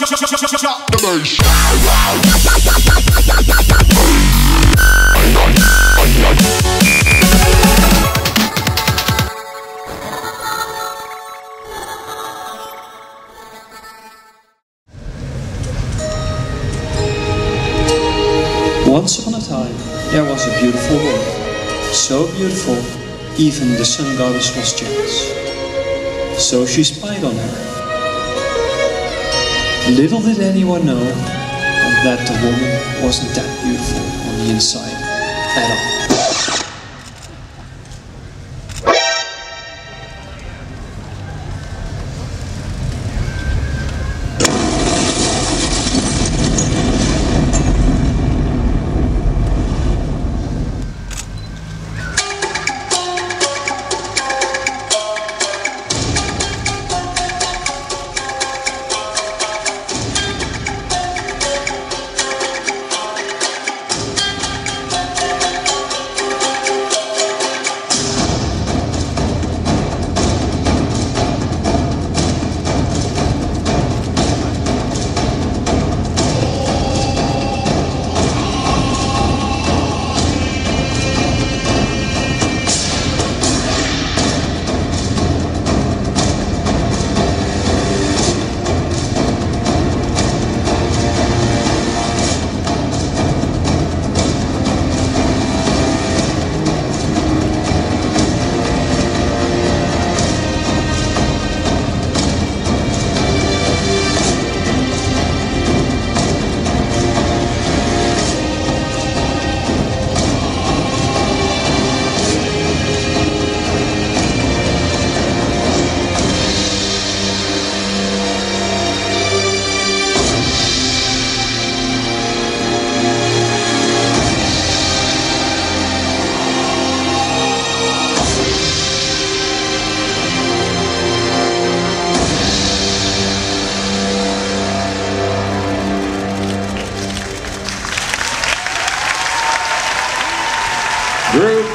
Once upon a time, there was a beautiful woman, so beautiful, even the sun goddess was jealous. So she spied on her. Little did anyone know that the woman wasn't that beautiful on the inside at all.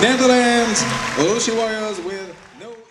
Netherlands, Orochi Warriors with no...